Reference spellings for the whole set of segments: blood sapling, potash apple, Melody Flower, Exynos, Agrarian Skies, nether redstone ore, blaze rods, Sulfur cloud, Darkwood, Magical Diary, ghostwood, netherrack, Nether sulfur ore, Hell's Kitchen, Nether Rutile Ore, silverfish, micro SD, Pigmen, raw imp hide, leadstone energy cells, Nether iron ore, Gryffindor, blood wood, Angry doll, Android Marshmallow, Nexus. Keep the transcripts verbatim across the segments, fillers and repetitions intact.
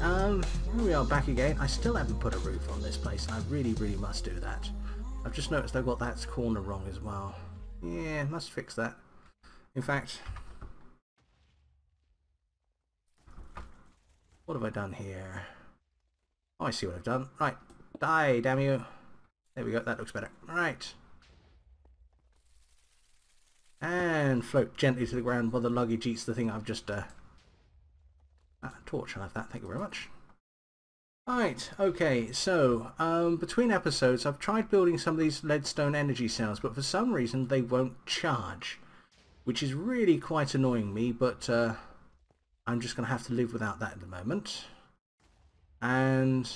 Um, here we are back again. I still haven't put a roof on this place. I really, really must do that. I've just noticed I've got that corner wrong as well. Yeah, must fix that. In fact, what have I done here? Oh, I see what I've done. Right. Die, damn you. There we go. That looks better. Right. And float gently to the ground while the luggage eats the thing I've just... Uh... Ah, torch. I'll have that. Thank you very much. Right. Okay. So, um, between episodes, I've tried building some of these leadstone energy cells, but for some reason they won't charge, which is really quite annoying me, but... Uh... I'm just going to have to live without that at the moment. And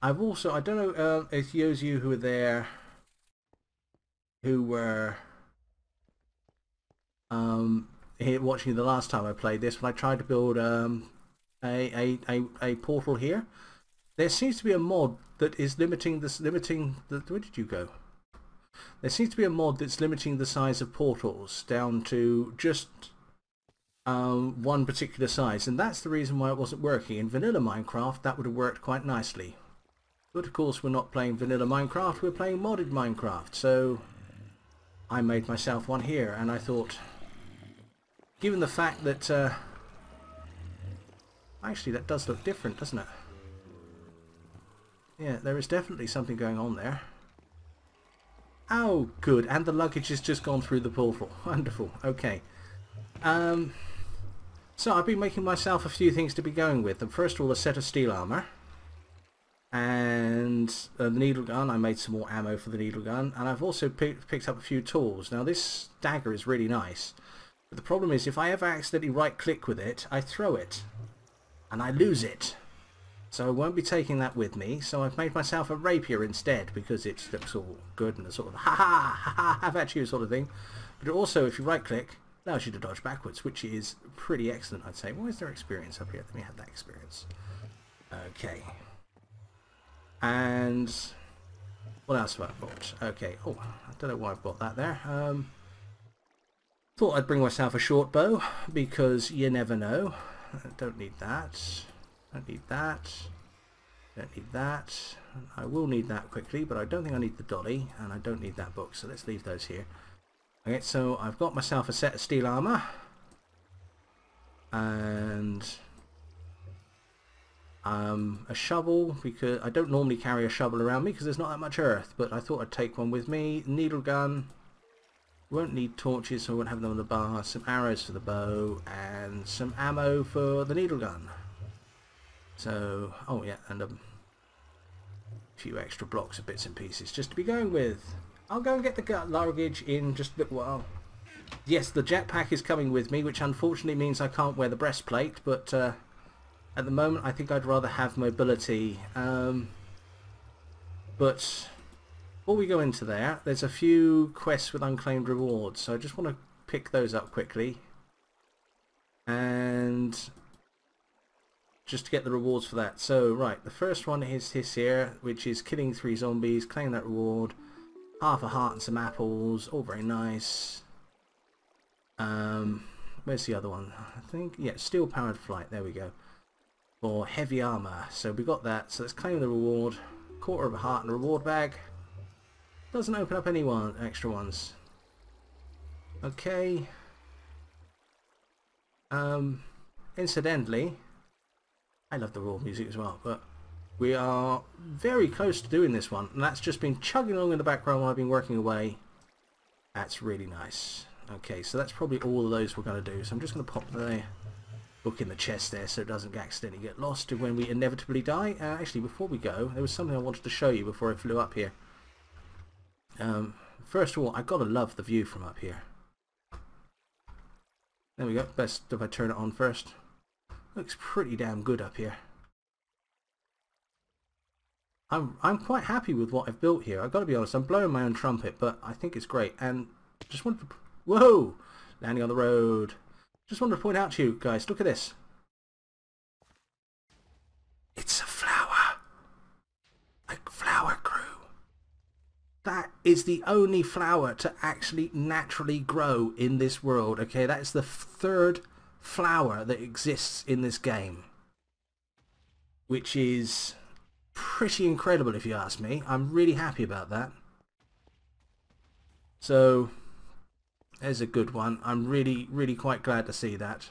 I've also, I don't know uh, if those of you who were there, who were um, here watching the last time I played this, when I tried to build um, a, a, a, a portal here. There seems to be a mod that is limiting this, limiting, the, where did you go? There seems to be a mod that's limiting the size of portals down to just Um, one particular size, and that's the reason why it wasn't working. In vanilla Minecraft that would have worked quite nicely, but of course we're not playing vanilla Minecraft, we're playing modded Minecraft, so I made myself one here. And I thought, given the fact that uh, actually that does look different, doesn't it? Yeah, there is definitely something going on there. Oh good, and the luggage has just gone through the portal. Wonderful. Okay, um so I've been making myself a few things to be going with. And first of all, a set of steel armor and a needle gun. I made some more ammo for the needle gun, and I've also pick, picked up a few tools. Now this dagger is really nice, but the problem is if I ever accidentally right click with it, I throw it and I lose it, so I won't be taking that with me. So I've made myself a rapier instead, because it looks all good and a sort of ha ha ha ha have at you sort of thing, but also if you right click, allows you to dodge backwards, which is pretty excellent, I'd say. Why is there experience up here? Let me have that experience. Okay. And what else have I bought? Okay. Oh, I don't know why I bought that there. Um, thought I'd bring myself a short bow, because you never know. I don't need that. Don't need that. Don't need that. I will need that quickly, but I don't think I need the dolly, and I don't need that book, so let's leave those here. Okay, so I've got myself a set of steel armor, and um, a shovel, because I don't normally carry a shovel around me because there's not that much earth, but I thought I'd take one with me. Needle gun, won't need torches, so I won't have them on the bar. Some arrows for the bow, and some ammo for the needle gun. So, oh yeah, and a few extra blocks of bits and pieces just to be going with. I'll go and get the gut luggage in just a little while. Yes, the jetpack is coming with me, which unfortunately means I can't wear the breastplate, but uh, at the moment I think I'd rather have mobility. Um, but before we go into there, there's a few quests with unclaimed rewards, so I just want to pick those up quickly. And just to get the rewards for that. So, right, the first one is this here, which is killing three zombies, claim that reward. Half a heart and some apples, all very nice. Um, where's the other one? I think, yeah, steel powered flight, there we go. Or heavy armour, so we got that. So let's claim the reward. Quarter of a heart and a reward bag. Doesn't open up any one, extra ones. Okay. Um, incidentally, I love the raw music as well, but we are very close to doing this one, and that's just been chugging along in the background while I've been working away. That's really nice. Okay, so that's probably all of those we're going to do, so I'm just going to pop the book in the chest there so it doesn't accidentally get lost when we inevitably die. Uh, actually, before we go, there was something I wanted to show you before I flew up here. Um, first of all, I've got to love the view from up here. There we go. Best if I turn it on first. Looks pretty damn good up here. I'm, I'm quite happy with what I've built here. I've got to be honest, I'm blowing my own trumpet, but I think it's great. And just wanted to... Whoa! Landing on the road. Just wanted to point out to you guys, look at this. It's a flower. A flower grew. That is the only flower to actually naturally grow in this world. Okay, that's the third flower that exists in this game. which is pretty incredible if you ask me. I'm really happy about that. So there's a good one. I'm really, really quite glad to see that.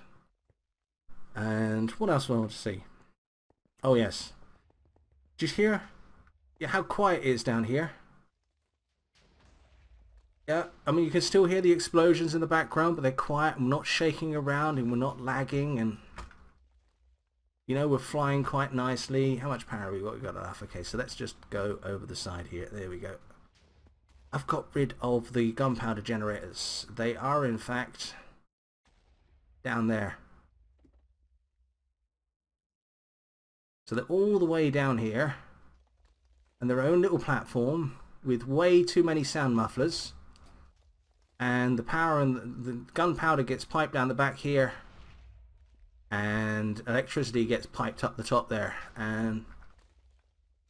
And what else do I want to see? Oh yes. Did you hear? Yeah, how quiet it is down here. Yeah, I mean you can still hear the explosions in the background, but they're quiet and we're not shaking around and we're not lagging, and you know, we're flying quite nicely. How much power have we got? We've got enough. Okay, so let's just go over the side here. There we go. I've got rid of the gunpowder generators. They are in fact down there. So they're all the way down here and their own little platform with way too many sound mufflers, and the power and the, the gunpowder gets piped down the back here and electricity gets piped up the top there, and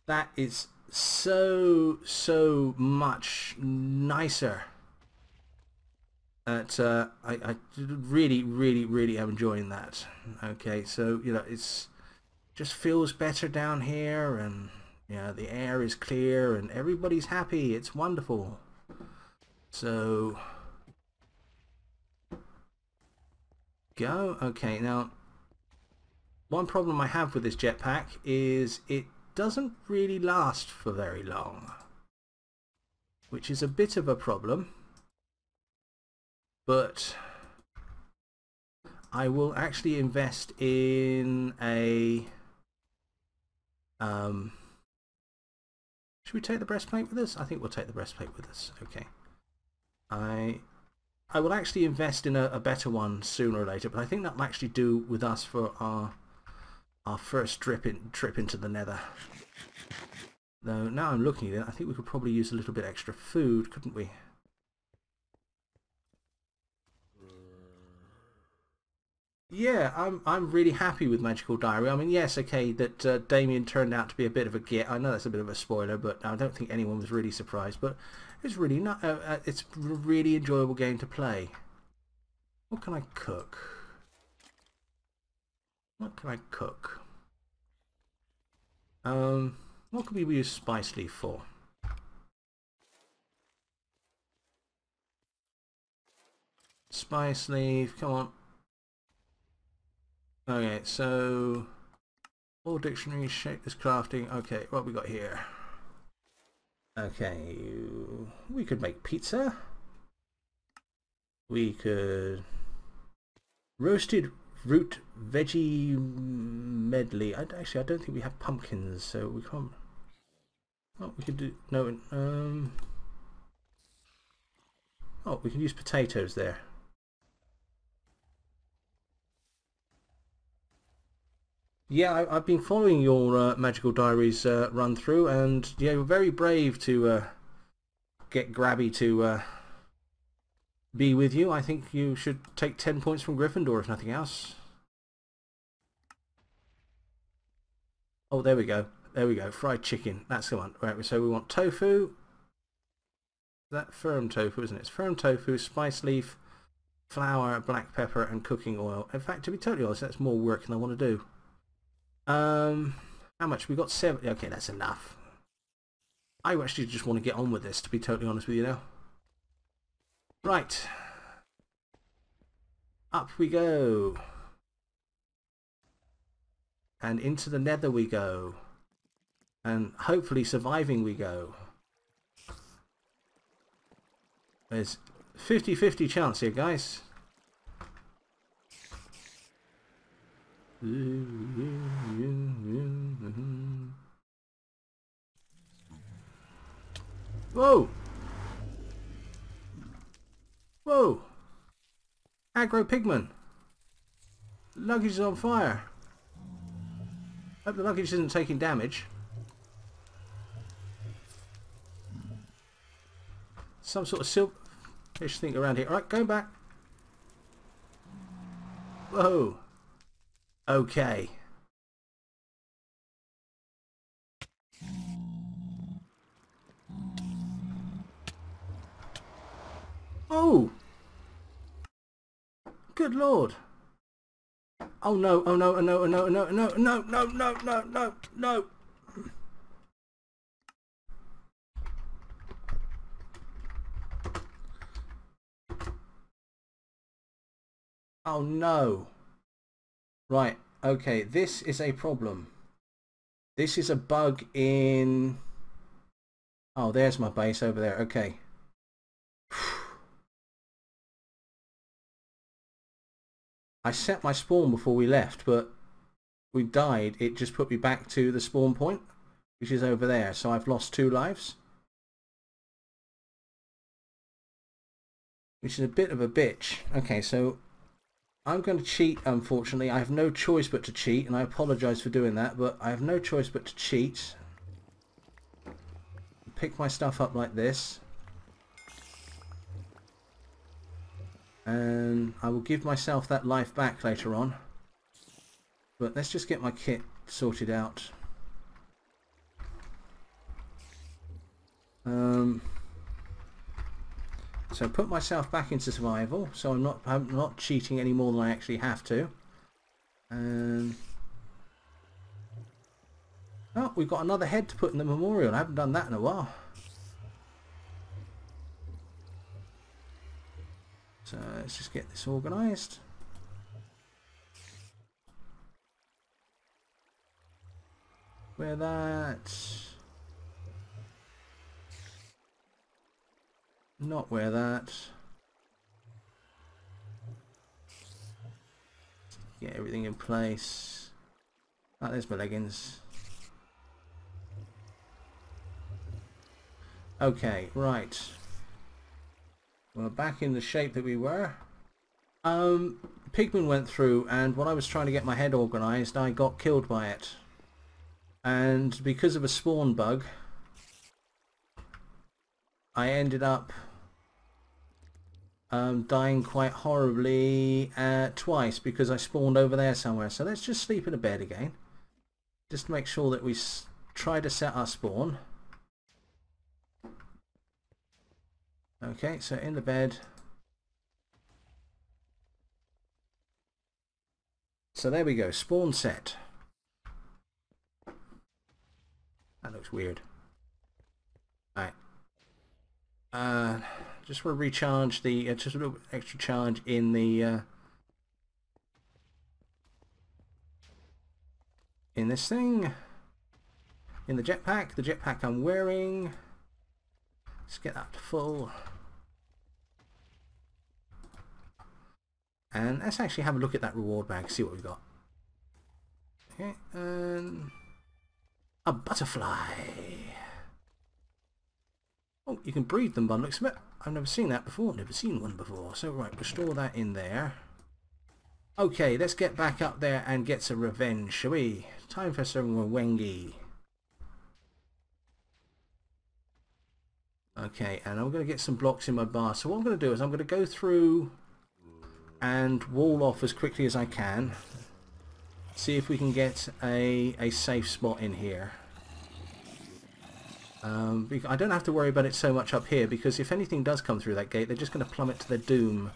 that is so so much nicer that uh, I, I really really really am enjoying that. Okay, so you know, it's just feels better down here, and you know, the air is clear and everybody's happy. It's wonderful. So go. Okay, now one problem I have with this jetpack is it doesn't really last for very long, which is a bit of a problem, but I will actually invest in a um, should we take the breastplate with us? I think we'll take the breastplate with us. Okay, I I will actually invest in a, a better one sooner or later, but I think that will actually do with us for our our first trip, in, trip into the Nether. Though now I'm looking at it, I think we could probably use a little bit extra food, couldn't we? Yeah, I'm I'm really happy with Magical Diary. I mean, yes, okay, that uh, Damien turned out to be a bit of a git. I know that's a bit of a spoiler, but I don't think anyone was really surprised. But it's really not. Uh, it's a really enjoyable game to play. What can I cook? What can I cook? Um, what can we use spice leaf for? Spice leaf. Come on. Okay, so all dictionaries shape this crafting. Okay, what have we got here? Okay, we could make pizza. We could roasted root veggie medley. I actually I don't think we have pumpkins, so we can't. Oh, we could do no. Um. Oh, we can use potatoes there. Yeah, I, I've been following your uh, Magical Diaries uh, run through, and yeah, you're very brave to uh, get Grabby to uh, be with you. I think you should take ten points from Gryffindor, if nothing else. Oh, there we go. There we go. Fried chicken. That's the one. Right, so we want tofu. That firm tofu, isn't it? It's firm tofu, spice leaf, flour, black pepper, and cooking oil. In fact, to be totally honest, that's more work than I want to do. Um, how much? We got seventy. Okay, that's enough. I actually just want to get on with this, to be totally honest with you now. Right. Up we go. And into the Nether we go. And hopefully surviving we go. There's fifty fifty chance here, guys. Whoa! Whoa! Aggro Pigmen! Luggage is on fire! Hope the luggage isn't taking damage. Some sort of silverfish thing around here. Alright, going back! Whoa! Okay. Oh! Good lord! Oh no, oh no, oh no, oh no, oh no, no, no, no, no, no, no, no. Oh no. Right, okay, this is a problem. This is a bug in... Oh, there's my base over there, okay. I set my spawn before we left, but we died. It just put me back to the spawn point, which is over there, so I've lost two lives. Which is a bit of a bitch. Okay, so I'm going to cheat, unfortunately. I have no choice but to cheat, and I apologise for doing that, but I have no choice but to cheat. Pick my stuff up like this. And I will give myself that life back later on. But let's just get my kit sorted out. Um, so put myself back into survival, so I'm not I'm not cheating any more than I actually have to. And oh, we've got another head to put in the memorial. I haven't done that in a while. So let's just get this organised. Where that? Not where that. Get everything in place. Ah, there's my leggings. Okay, right. We're back in the shape that we were. Um, Pigmen went through, and when I was trying to get my head organised, I got killed by it. And because of a spawn bug, I ended up um, dying quite horribly uh, twice because I spawned over there somewhere. So let's just sleep in a bed again. Just to make sure that we s try to set our spawn. Okay, so in the bed. So there we go, spawn set. That looks weird. Alright. Uh, just want to recharge the, uh, just a little extra charge in the, uh, in this thing. In the jetpack, the jetpack I'm wearing. Let's get that to full. And let's actually have a look at that reward bag, see what we've got. Okay, and a butterfly. Oh, you can breed them by the looks of it. I've never seen that before, never seen one before. So right, we'll store that in there. Okay, let's get back up there and get some revenge, shall we? Time for some Wengi. Okay, and I'm going to get some blocks in my bar. So what I'm going to do is I'm going to go through and wall off as quickly as I can. See if we can get a, a safe spot in here. Um, I don't have to worry about it so much up here, because if anything does come through that gate, they're just going to plummet to their doom.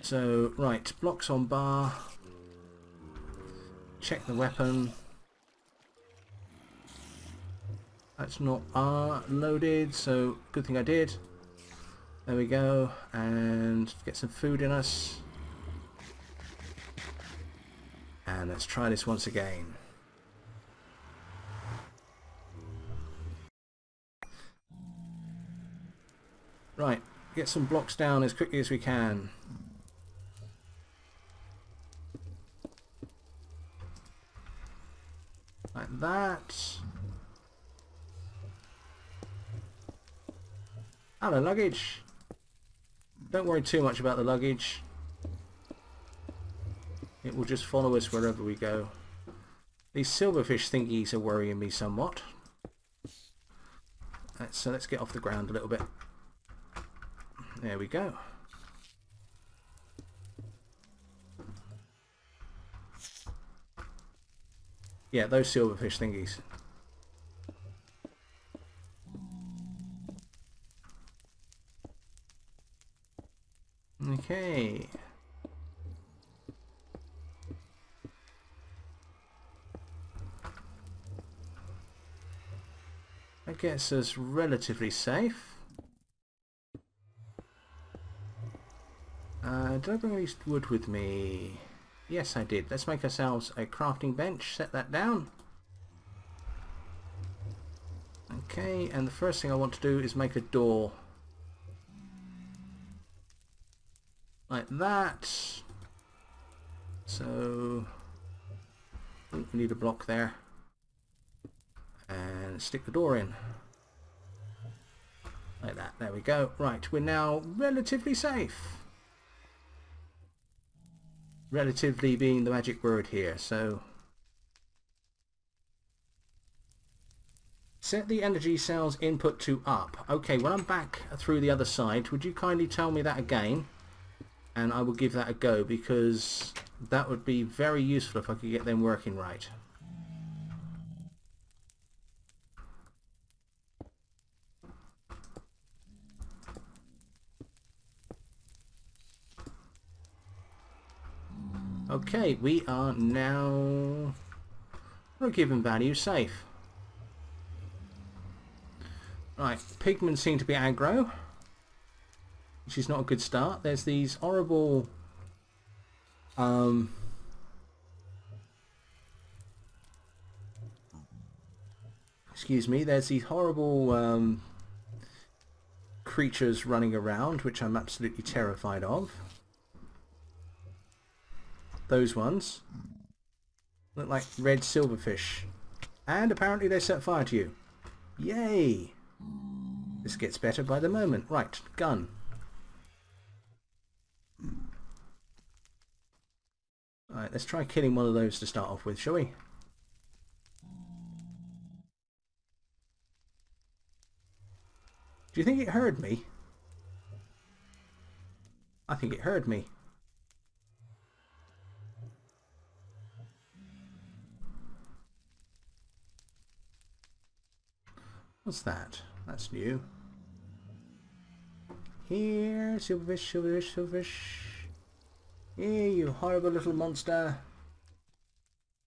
So, right, blocks on bar. Check the weapon. That's not R loaded, so good thing I did. There we go, and get some food in us. And let's try this once again. Right, get some blocks down as quickly as we can. Like that. Hello, luggage. Don't worry too much about the luggage. It will just follow us wherever we go. These silverfish thingies are worrying me somewhat. Right, so let's get off the ground a little bit. There we go. Yeah, those silverfish thingies. Okay. That gets us relatively safe. Uh, did I bring any wood with me? Yes, I did. Let's make ourselves a crafting bench. Set that down. Okay, and the first thing I want to do is make a door. Like that. So, I think we need a block there. And stick the door in. Like that. There we go. Right, we're now relatively safe. Relatively being the magic word here, so set the energy cells input to up. Okay, when I'm back through the other side, would you kindly tell me that again, and I will give that a go, because that would be very useful if I could get them working right. Okay, we are now for a given value safe. Right, pigmen seem to be aggro, which is not a good start. There's these horrible um, excuse me, there's these horrible um, creatures running around, which I'm absolutely terrified of. Those ones look like red silverfish, and apparently they set fire to you. Yay! This gets better by the moment. Right, gun. Alright, let's try killing one of those to start off with, shall we? Do you think it heard me? I think it heard me. What's that? That's new. Here, silverfish, silverfish, silverfish. Here, you horrible little monster.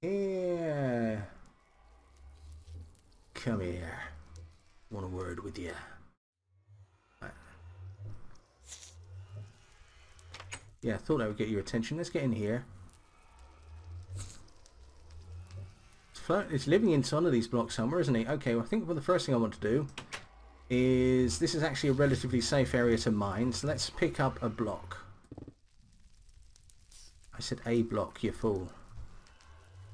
Here. Come here. Want a word with you. Right. Yeah, I thought that would get your attention. Let's get in here. It's living in one of these blocks somewhere, isn't he? Okay, well, I think well, the first thing I want to do is, this is actually a relatively safe area to mine, so let's pick up a block. I said a block, you fool.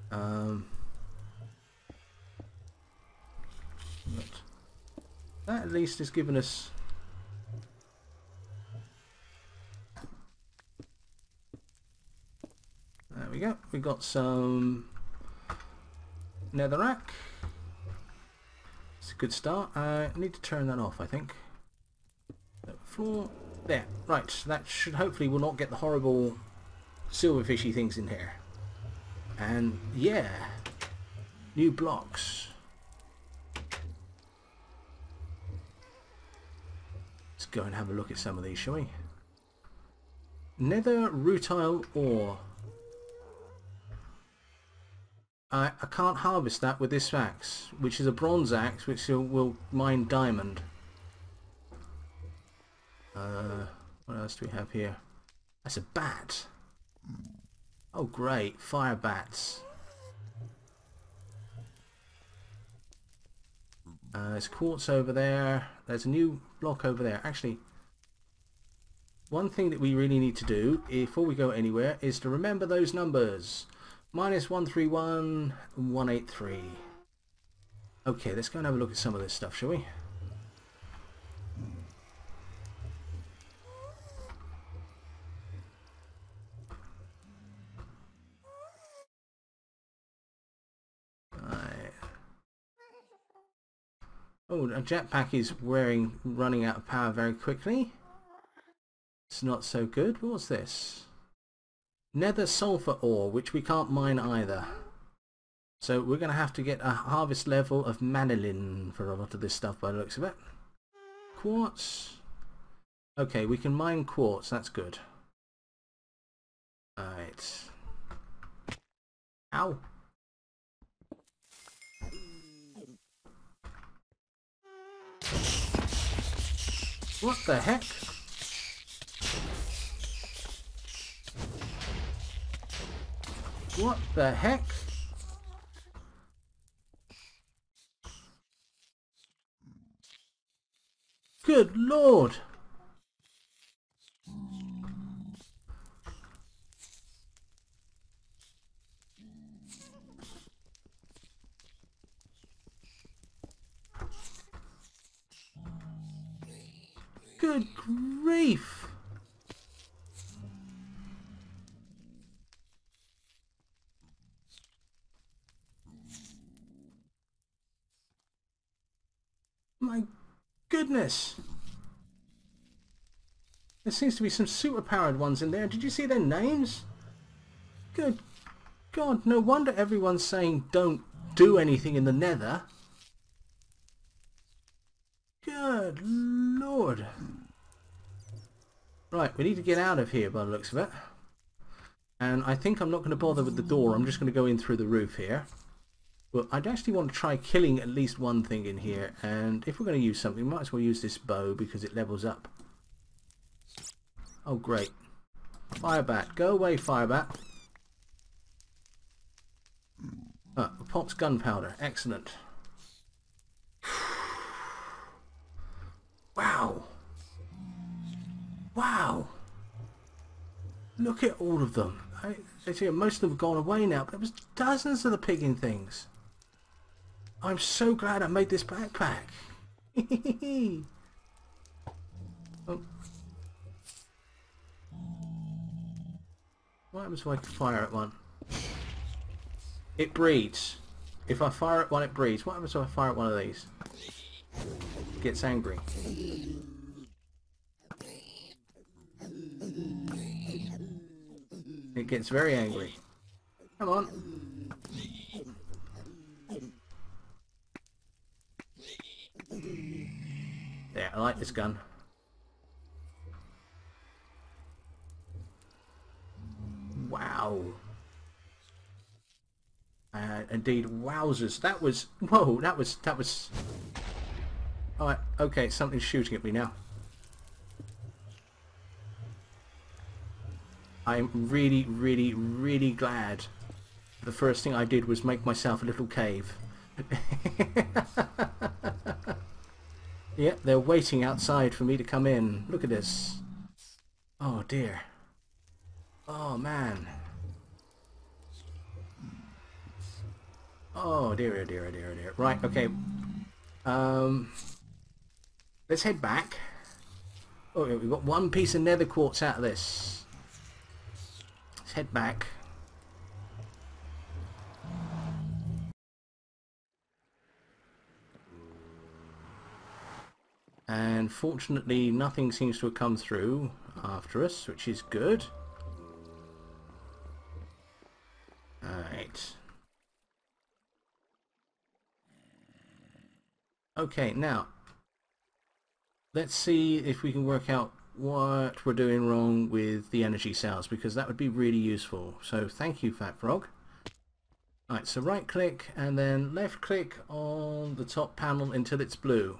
Um, but that at least has given us there we go, we got some netherrack. It's a good start. I need to turn that off, I think. Floor. There. Right. That should hopefully will not get the horrible silverfishy things in here. And yeah. New blocks. Let's go and have a look at some of these, shall we? Nether Rutile Ore. I, I can't harvest that with this axe, which is a bronze axe, which will, will mine diamond. Uh, what else do we have here? That's a bat. Oh great, fire bats. Uh, there's quartz over there. There's a new block over there. Actually, one thing that we really need to do before we go anywhere is to remember those numbers. Minus one three one, one eight three. Okay, let's go and have a look at some of this stuff, shall we? Right. Oh, a jetpack is wearing, running out of power very quickly. It's not so good. What's this? Nether sulfur ore, which we can't mine either. So we're going to have to get a harvest level of manilin for a lot of this stuff by the looks of it. Quartz. Okay, we can mine quartz, that's good. Alright. Ow. What the heck? What the heck? Good lord! Good grief! My goodness! There seems to be some super-powered ones in there. Did you see their names? Good God, no wonder everyone's saying don't do anything in the Nether. Good lord. Right, we need to get out of here by the looks of it. And I think I'm not going to bother with the door. I'm just going to go in through the roof here. Well, I'd actually want to try killing at least one thing in here. And if we're going to use something, we might as well use this bow because it levels up. Oh, great. Firebat. Go away, Firebat. Ah, oh, Pop's gunpowder. Excellent. Wow. Wow. Look at all of them. I, I see most of them have gone away now, but there was dozens of the pigging things. I'm so glad I made this backpack. Oh. What happens if I fire at one? It breeds. If I fire at one, it breeds. What happens if I fire at one of these? It gets angry. It gets very angry. Come on. Yeah, I like this gun. Wow. Uh, indeed, wowzers. That was... Whoa, that was... That was... Alright, okay, something's shooting at me now. I'm really, really, really glad the first thing I did was make myself a little cave. Yep, they're waiting outside for me to come in. Look at this. Oh, dear. Oh man. Oh dear, oh dear, oh dear, oh dear. Right, okay. Um, let's head back. Oh, we've got one piece of nether quartz out of this. Let's head back. And fortunately, nothing seems to have come through after us, which is good. Alright. Okay, now let's see if we can work out what we're doing wrong with the energy cells, because that would be really useful. So thank you, Fat Frog. Alright, so right click and then left click on the top panel until it's blue.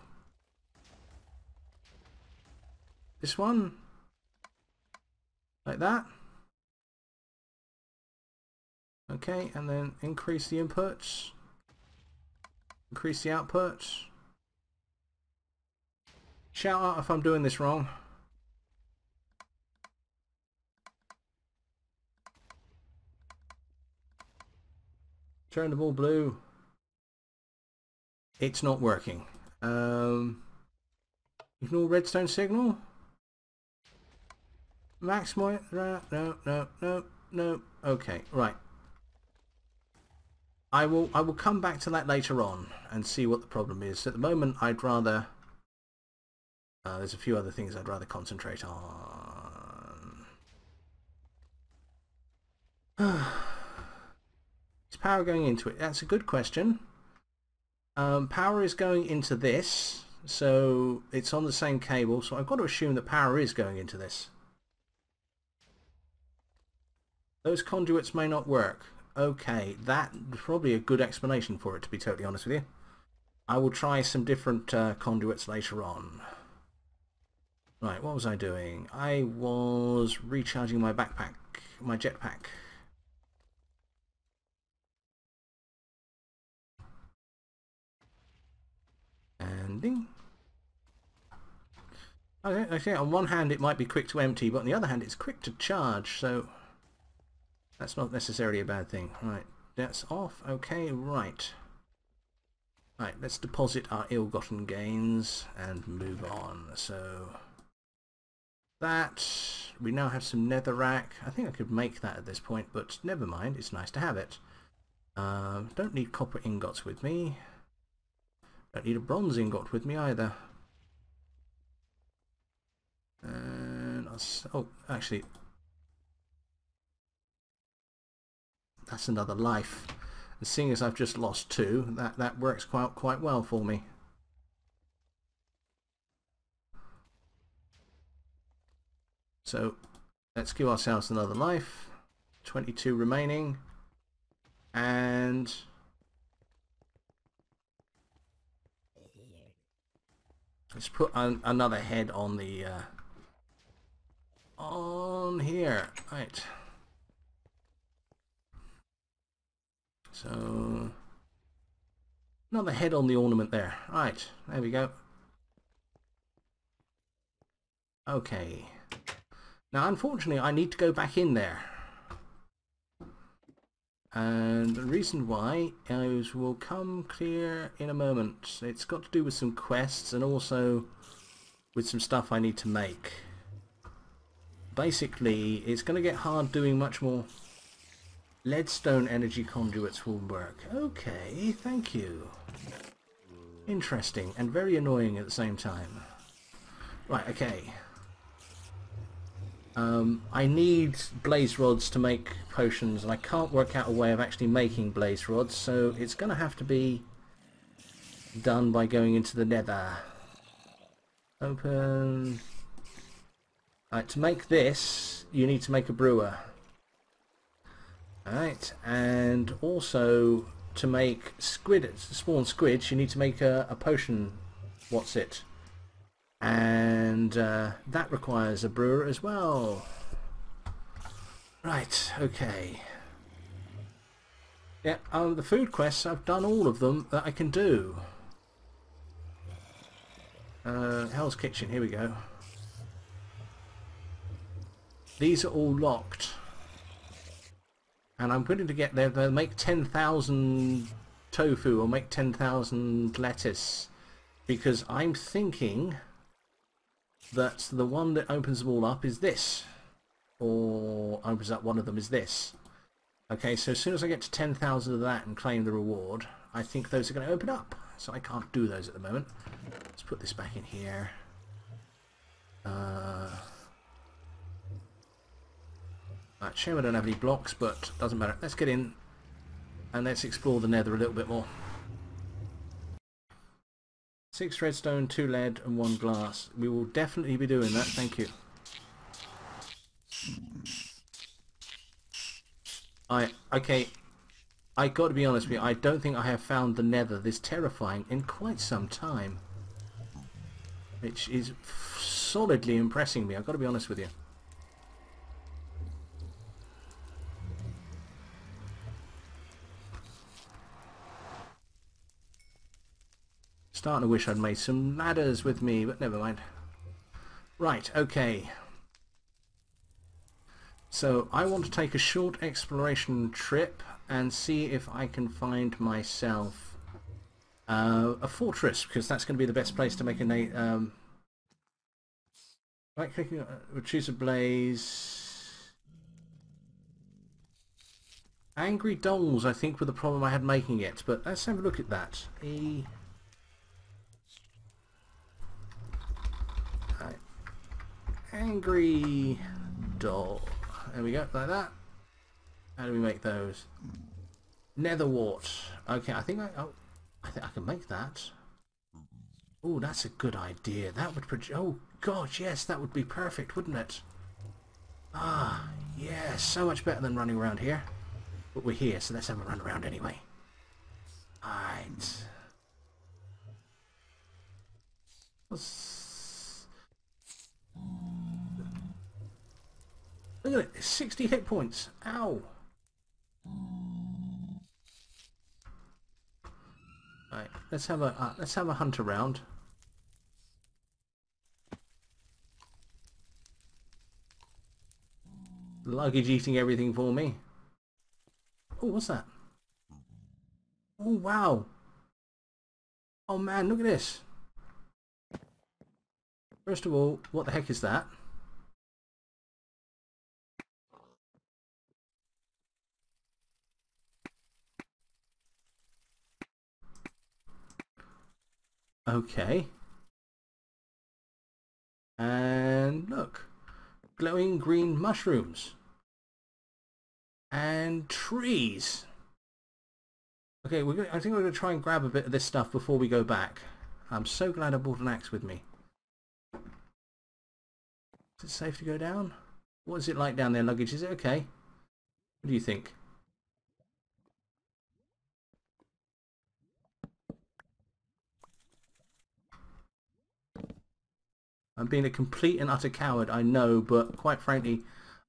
This one? Like that? Okay, and then increase the inputs, increase the outputs. Shout out if I'm doing this wrong. Turn the ball blue. It's not working. Um, ignore redstone signal. Maximize, no, no, no, no. Okay, right. I will, I will come back to that later on and see what the problem is. At the moment, I'd rather... Uh, there's a few other things I'd rather concentrate on. Is power going into it? That's a good question. Um, power is going into this, so it's on the same cable, so I've got to assume that power is going into this. Those conduits may not work. Okay, that's probably a good explanation for it, to be totally honest with you. I will try some different uh, conduits later on. Right, what was I doing? I was recharging my backpack, my jetpack. And ding. Okay, okay, on one hand it might be quick to empty, but on the other hand it's quick to charge, so that's not necessarily a bad thing. Right, that's off. Okay, right. Right, let's deposit our ill-gotten gains and move on. So that, we now have some netherrack. I think I could make that at this point, but never mind, it's nice to have it. Uh, don't need copper ingots with me. Don't need a bronze ingot with me either. And I'll, oh, actually, that's another life. And seeing as I've just lost two, that that works quite quite well for me. So let's give ourselves another life. twenty-two remaining, and. Let's put an, another head on the uh, on here, right? So another head on the ornament there, right? There we go. Okay. Now, unfortunately, I need to go back in there, and the reason why is will come clear in a moment. It's got to do with some quests and also with some stuff I need to make. Basically, it's going to get hard doing much more. Leadstone energy conduits will work. Okay, thank you. Interesting and very annoying at the same time. Right, okay. Um, I need blaze rods to make potions, and I can't work out a way of actually making blaze rods, so it's going to have to be done by going into the nether. Open. Right, to make this, you need to make a brewer. Alright, and also to make squid, spawn squids, you need to make a, a potion. What's it? And uh, that requires a brewer as well. Right, okay. Yeah, um, the food quests, I've done all of them that I can do. Uh, Hell's Kitchen, here we go. These are all locked. And I'm willing to get there, they'll make ten thousand tofu or make ten thousand lettuce. Because I'm thinking that the one that opens them all up is this, or opens up one of them is this. Okay, so as soon as I get to ten thousand of that and claim the reward, I think those are going to open up, so I can't do those at the moment. Let's put this back in here. Uh, right, shame I don't have any blocks, but doesn't matter. Let's get in and let's explore the nether a little bit more. Six redstone, two lead, and one glass. We will definitely be doing that, thank you. I, okay, I got to be honest with you, I don't think I have found the nether this terrifying in quite some time. Which is solidly impressing me, I've got to be honest with you. Starting to wish I'd made some ladders with me, but never mind. Right, okay. So I want to take a short exploration trip and see if I can find myself uh, a fortress, because that's going to be the best place to make a... Um, right clicking, uh, we'll choose a blaze. Angry dolls, I think, were the problem I had making it, but let's have a look at that. E Angry doll. There we go, like that. How do we make those? Nether wart. Okay, I think I, oh, I think I can make that. Oh, that's a good idea. That would produce. Oh gosh, yes, that would be perfect, wouldn't it? Ah, yeah, so much better than running around here. But we're here, so let's have a run around anyway. All right. Let's Look at it, it's sixty hit points. Ow. Right, let's have a uh, let's have a hunt around. Luggage eating everything for me. Oh, what's that? Oh wow. Oh man, look at this. First of all, what the heck is that? Okay. And look. Glowing green mushrooms. And trees. Okay, we're gonna, I think we're going to try and grab a bit of this stuff before we go back. I'm so glad I brought an axe with me. Is it safe to go down? What is it like down there, luggage? Is it okay? What do you think? I'm being a complete and utter coward, I know, but quite frankly,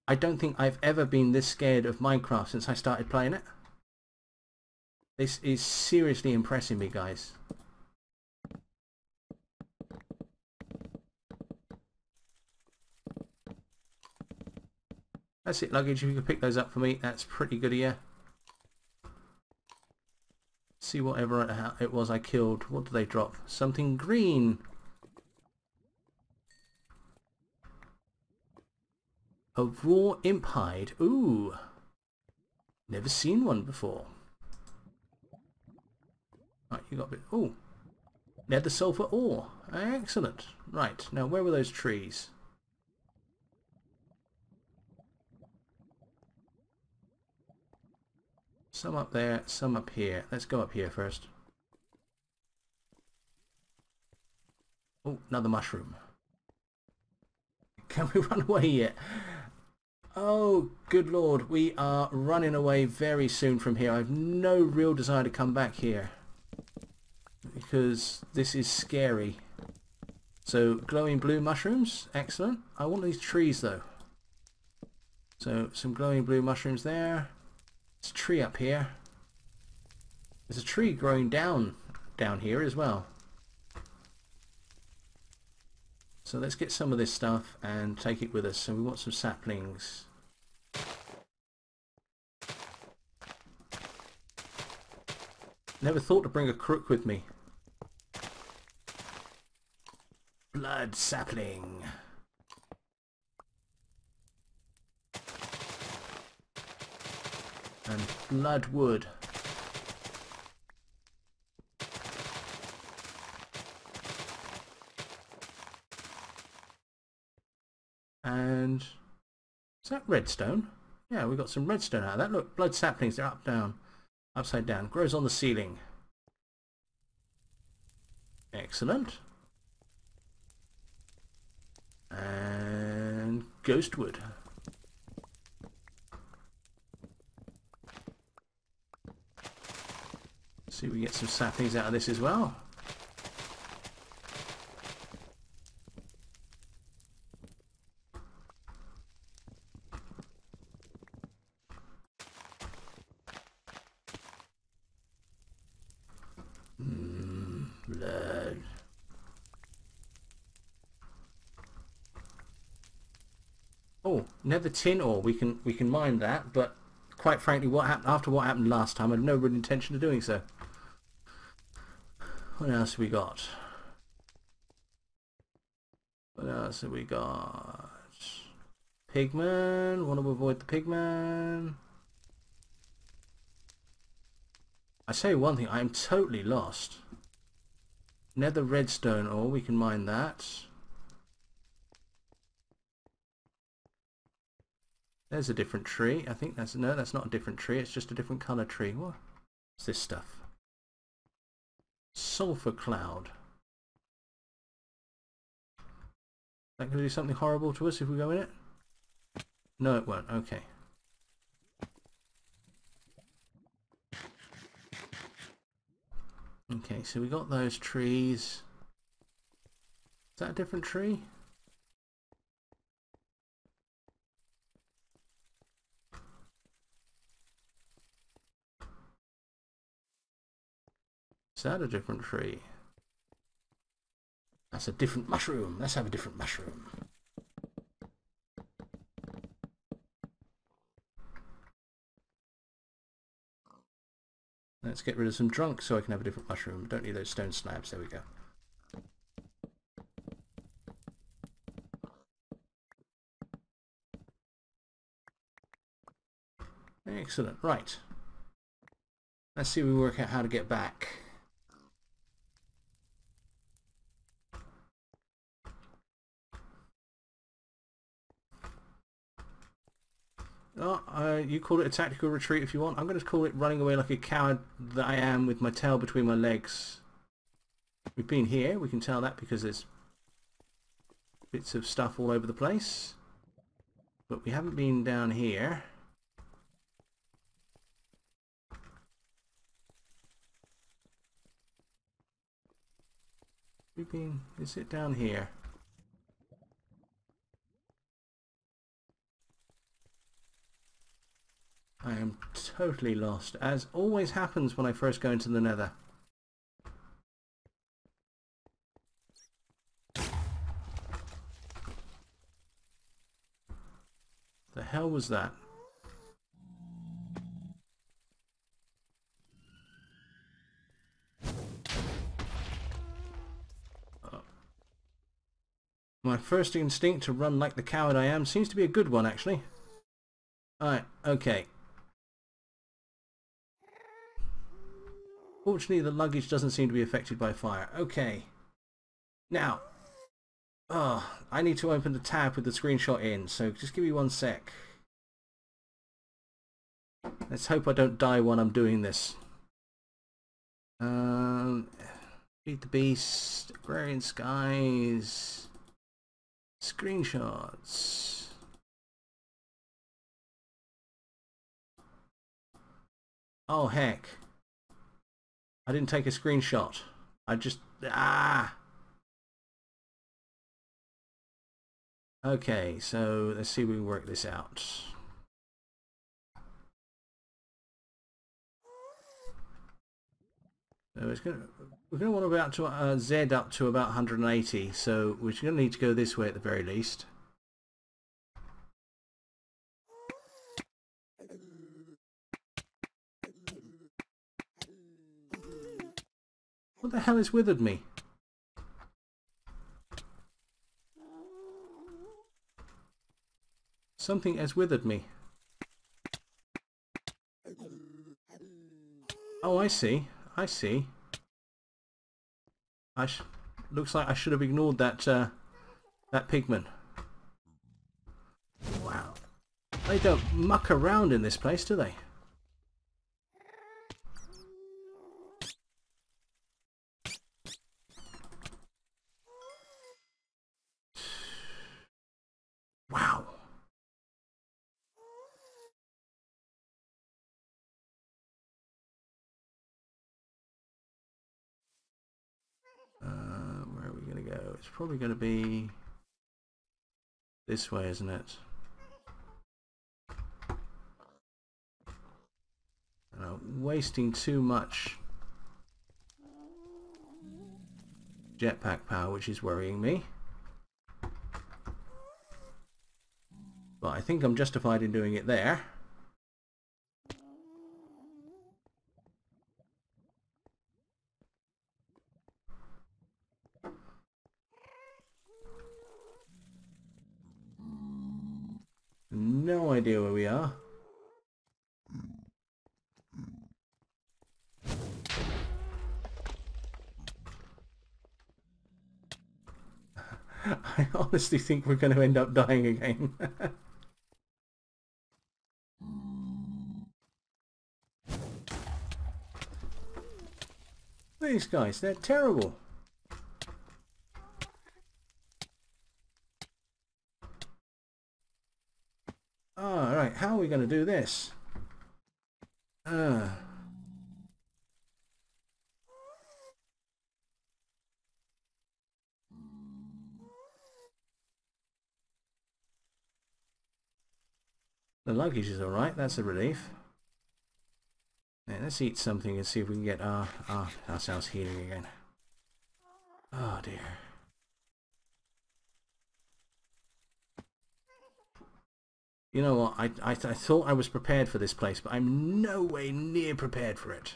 I don't think I've ever been this scared of Minecraft since I started playing it. This is seriously impressing me, guys. That's it, luggage. If you can pick those up for me, that's pretty good of you. See whatever it was I killed. What did they drop? Something green. A raw imp hide. Ooh. Never seen one before. Right, you got a bit... Ooh. Nether sulfur ore. Excellent. Right, now where were those trees? Some up there, some up here. Let's go up here first. Oh, another mushroom. Can we run away yet? Oh, good lord, we are running away very soon from here. I have no real desire to come back here because this is scary. So, glowing blue mushrooms, excellent. I want these trees though. So, some glowing blue mushrooms there. There's a tree up here. There's a tree growing down, down here as well. So let's get some of this stuff and take it with us. So we want some saplings. Never thought to bring a crook with me. Blood sapling. And blood wood. And is that redstone? Yeah, we got some redstone out of that. Look, blood saplings, they're up, down, upside down. Grows on the ceiling. Excellent. And ghostwood. See if we can get some saplings out of this as well. Nether tin ore, we can we can mine that, but quite frankly, what happened after what happened last time, I had no real intention of doing so. What else have we got? What else have we got? Pigmen. Want to avoid the pigmen. I say one thing, I am totally lost. Nether redstone ore, we can mine that. There's a different tree. I think that's... No, that's not a different tree. It's just a different colour tree. What's this stuff? Sulfur cloud. Is that going to do something horrible to us if we go in it? No, it won't. Okay. Okay, so we got those trees. Is that a different tree? Is that a different tree? That's a different mushroom. Let's have a different mushroom. Let's get rid of some junk so I can have a different mushroom. Don't need those stone slabs. There we go. Excellent. Right. Let's see if we work out how to get back. Oh, uh, you call it a tactical retreat if you want. I'm going to call it running away like a coward that I am with my tail between my legs. We've been here. We can tell that because there's bits of stuff all over the place. But we haven't been down here. We've been... Is it down here? I am totally lost, as always happens when I first go into the Nether. The hell was that? Oh. My first instinct to run like the coward I am seems to be a good one, actually. Alright, okay. Fortunately, the luggage doesn't seem to be affected by fire. Okay. Now, oh, I need to open the tab with the screenshot in, so just give me one sec. Let's hope I don't die while I'm doing this. Um, Feed the Beast, Agrarian Skies, screenshots. Oh, heck. I didn't take a screenshot. I just... Ah! Okay, so let's see if we can work this out. So it's gonna, we're going to want about to, uh, Z up to about one hundred eighty, so we're going to need to go this way at the very least. What the hell is withered me? Something has withered me. Oh, I see. I see. I sh looks like I should have ignored that uh, that pigman. Wow. They don't muck around in this place, do they? It's probably going to be this way, isn't it? And I'm wasting too much jetpack power, which is worrying me. But I think I'm justified in doing it there. No idea where we are. I honestly think we're going to end up dying again. These guys, they're terrible. Alright, how are we going to do this? Uh. The luggage is alright, that's a relief. Right, let's eat something and see if we can get our, our, ourselves healing again. Oh dear. You know what, I, I, I thought I was prepared for this place, but I'm no way near prepared for it.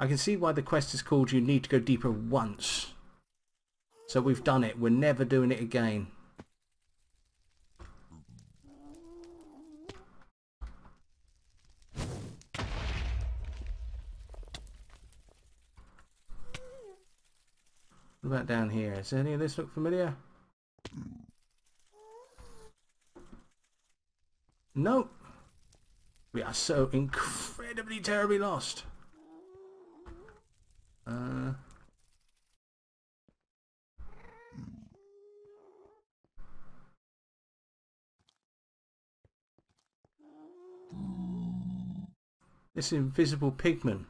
I can see why the quest is called You Need to Go Deeper Once. So we've done it, we're never doing it again. What about down here? Does any of this look familiar? Nope. We are so incredibly terribly lost. Uh, this invisible pigman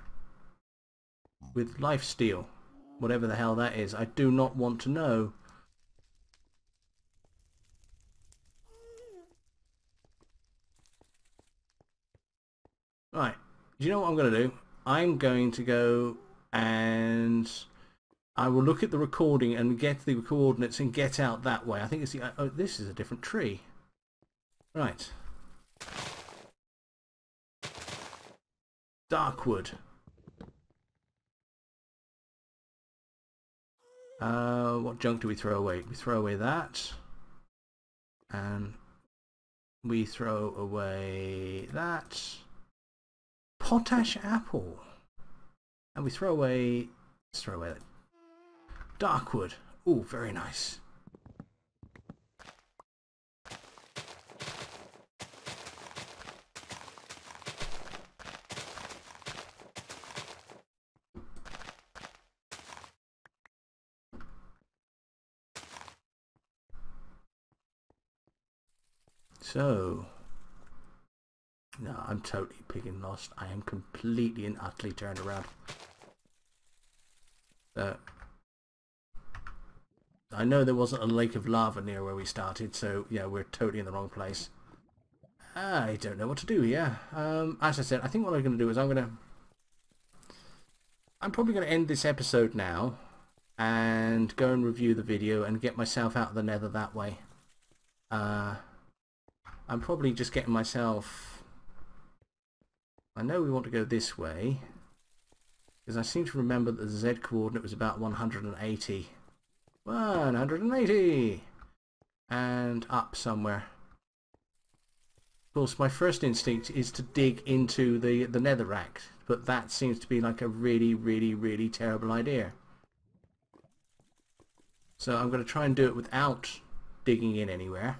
with lifesteal, whatever the hell that is, I do not want to know. Right, do you know what I'm going to do? I'm going to go and I will look at the recording and get the coordinates and get out that way. I think it's the... Oh, this is a different tree. Right. Darkwood. Uh, what junk do we throw away? We throw away that. And we throw away that. Potash apple, and we throw away. Let's throw away that darkwood. Oh, very nice. So. No, I'm totally piggin' lost. I am completely and utterly turned around. Uh, I know there wasn't a lake of lava near where we started, so yeah, we're totally in the wrong place. I don't know what to do here. Um, as I said, I think what I'm going to do is I'm going to... I'm probably going to end this episode now and go and review the video and get myself out of the nether that way. Uh, I'm probably just getting myself... I know we want to go this way, because I seem to remember that the Z coordinate was about one hundred eighty. one hundred eighty! And up somewhere. Of course, my first instinct is to dig into the, the netherrack, but that seems to be like a really, really, really terrible idea. So I'm going to try and do it without digging in anywhere.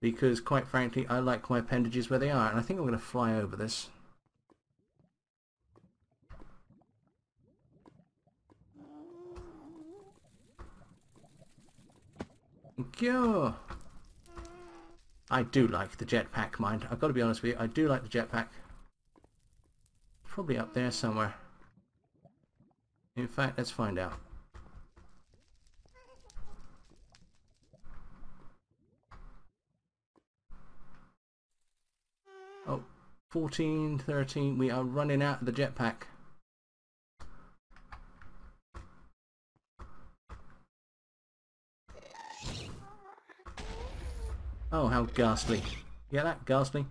Because, quite frankly, I like my appendages where they are. And I think I'm going to fly over this. Thank you. I do like the jetpack, mind. I've got to be honest with you. I do like the jetpack. Probably up there somewhere. In fact, let's find out. fourteen, thirteen, we are running out of the jetpack. Oh, how ghastly. Yeah, that ghastly.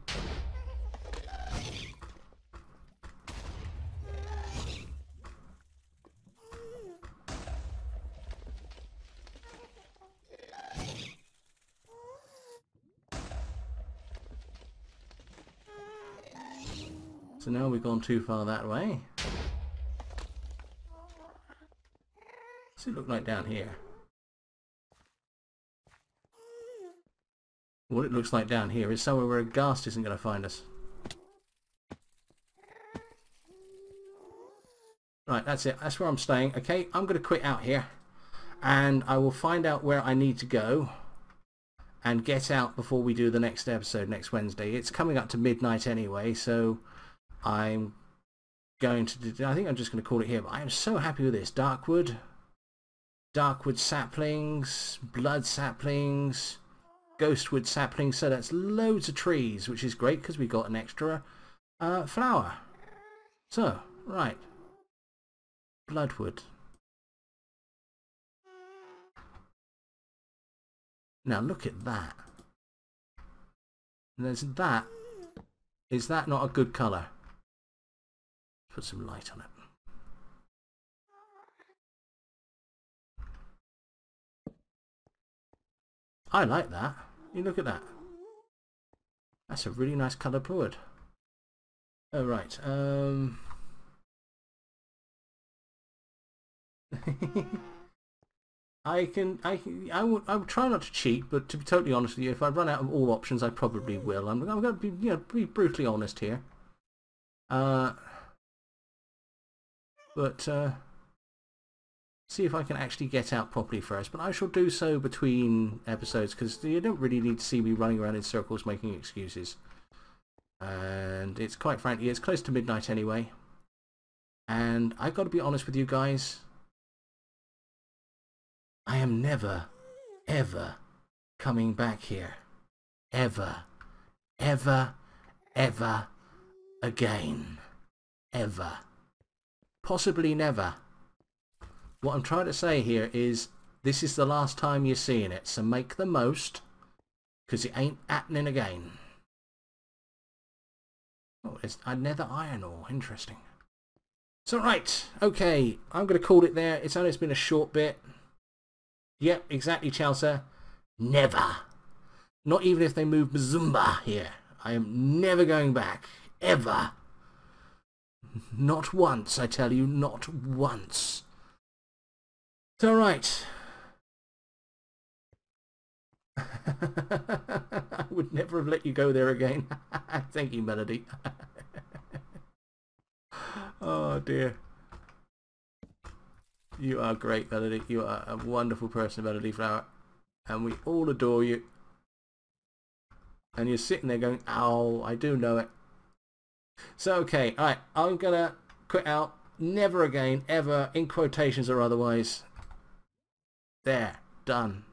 So now we've gone too far that way. What's it look like down here? What it looks like down here is somewhere where a ghast isn't going to find us. Right, that's it. That's where I'm staying. Okay, I'm going to quit out here. And I will find out where I need to go. And get out before we do the next episode next Wednesday. It's coming up to midnight anyway, so... I'm going to do, I think I'm just going to call it here, but I am so happy with this. Darkwood, Darkwood saplings, blood saplings, ghostwood saplings, so that's loads of trees, which is great because we got an extra uh, flour. So, right. Bloodwood. Now look at that. There's that. Is that not a good colour? Put some light on it. I like that. You look at that. That's a really nice colour blood. Oh right. Um. I can. I. Can, I will. I will try not to cheat, but to be totally honest with you, if I run out of all options, I probably will. I'm. I'm going to be. You know, be brutally honest here. Uh. But. Uh, See if I can actually get out properly first, but I shall do so between episodes because you don't really need to see me running around in circles making excuses. And it's quite frankly, it's close to midnight anyway. And I've got to be honest with you guys, I am never, ever coming back here. Ever. Ever. Ever. Again. Ever. Possibly never. What I'm trying to say here is this is the last time you're seeing it, so make the most, because it ain't happening again. Oh, it's a nether iron ore. Interesting. So, right. Okay. I'm going to call it there. It's only been a short bit. Yep, exactly, Chelsea. Never. Not even if they move Mazumba here. I am never going back. Ever. Not once, I tell you. Not once. So right, I would never have let you go there again. Thank you, Melody. Oh dear, you are great, Melody. You are a wonderful person, Melody Flower, and we all adore you. And you're sitting there going, "Oh, I do know it." So okay, all right, I'm gonna quit out. Never again, ever, in quotations or otherwise. There, done.